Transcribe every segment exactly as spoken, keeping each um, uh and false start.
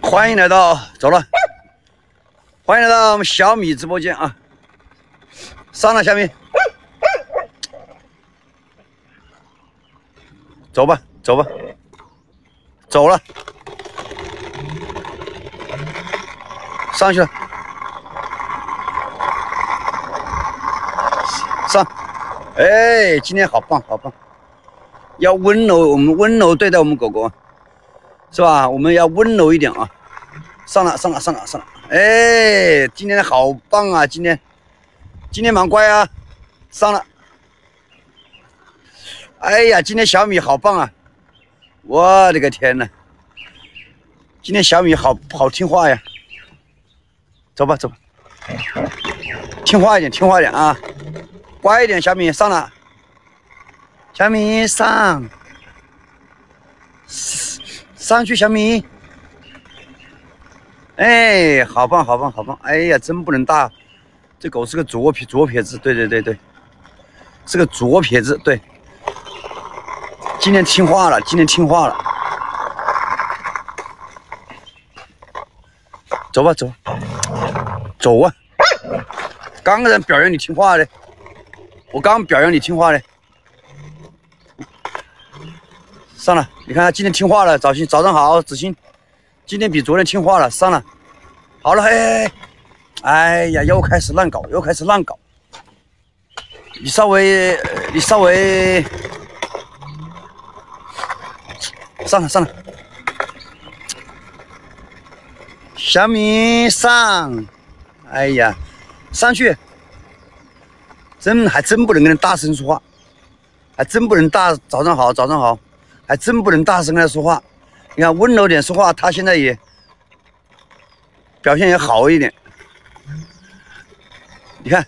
欢迎来到，走了。欢迎来到我们小米直播间啊！上了，小米，走吧，走吧，走了，上去了，上。哎，今天好棒，好棒！要温柔，我们温柔对待我们狗狗，是吧？我们要温柔一点啊！上了，上了，上了，上了。 哎，今天好棒啊！今天，今天蛮乖啊，上了。哎呀，今天小米好棒啊！我的个天呐，今天小米好好听话呀。走吧，走吧，听话一点，听话一点啊，乖一点，小米上了。小米上，上去，小米。 哎，好棒，好棒，好棒！哎呀，真不能大，这狗是个左撇左撇子，对对对对，是个左撇子，对。今天听话了，今天听话了。走吧，走，走啊！刚刚表扬你听话嘞，我刚表扬你听话嘞。上了，你看他今天听话了，早欣，早上好，子欣。 今天比昨天听话了，上了，好了，哎，哎，哎呀，又开始乱搞，又开始乱搞。你稍微，你稍微，上了上了，小米上，哎呀，上去，真还真不能跟他大声说话，还真不能大早上好早上好，还真不能大声跟他说话。 你看，温柔点说话，他现在也表现也好一点。你看，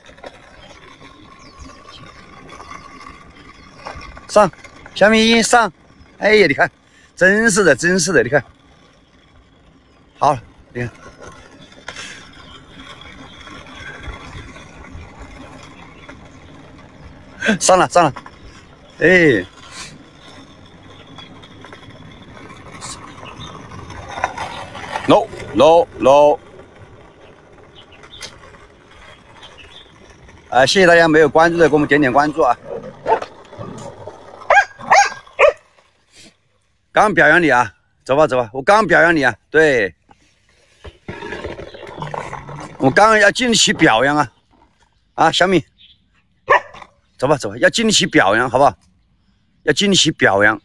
上，小米上，哎呀，你看，真是的，真是的，你看，好，你看，上了，上了，哎。 no no no！ 啊，谢谢大家没有关注的，给我们点点关注啊！刚表扬你啊，走吧走吧，我刚表扬你啊，对，我刚刚要经得起表扬啊！啊，小米，走吧走吧，要经得起表扬，好不好？要经得起表扬，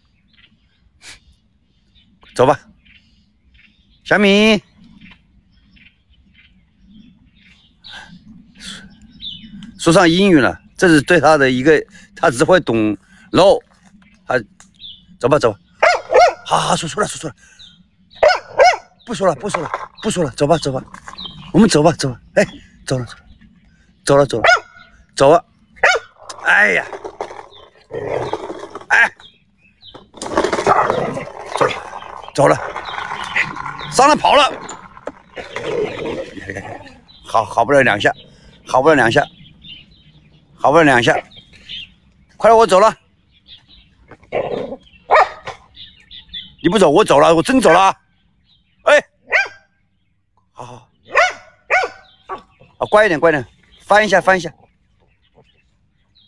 走吧。 小米，说上英语了，这是对他的一个，他只会懂 no， 他走吧走吧，好好说错了说错了，不说了不说了不说了，走吧走吧，我们走吧走吧，哎，走了走了走了走了，哎呀，哎，走了走了。 上来跑了，你看你看，好好不了两下，好不了两下，好不了两下，快点我走了，你不走我走了，我真走了，哎，好好，好乖一点乖一点，翻一下翻一下，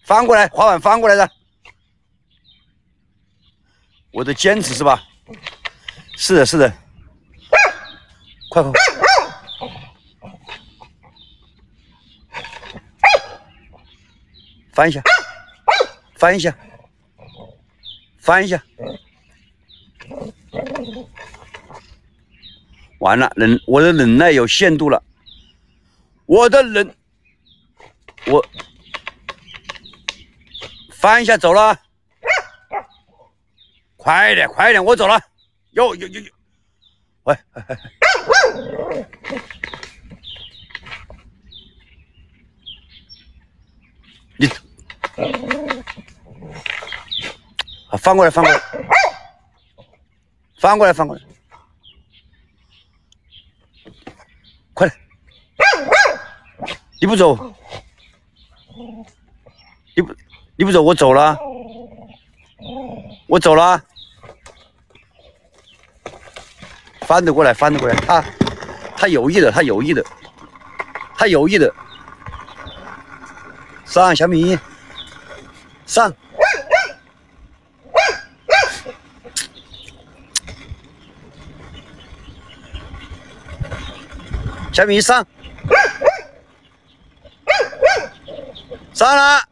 翻过来滑板翻过来的，我的坚持是吧？是的是的。 快快！翻一下，翻一下，翻一下！完了，忍我的忍耐有限度了，我的忍，我翻一下走了，快点快点，我走了，哟哟哟哟，喂！哎哎 你啊，翻过来，翻过来，翻过来，翻过来，快点！你不走，你不你不走，我走了，我走了啊，翻得过来，翻得过来，他他有意的，他有意的，他有意的，上小米，上。 小米上，上了，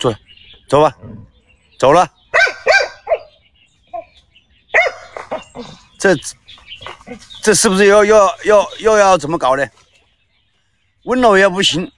走，走吧，走了。这这是不是又又又又要怎么搞呢？温柔也不行，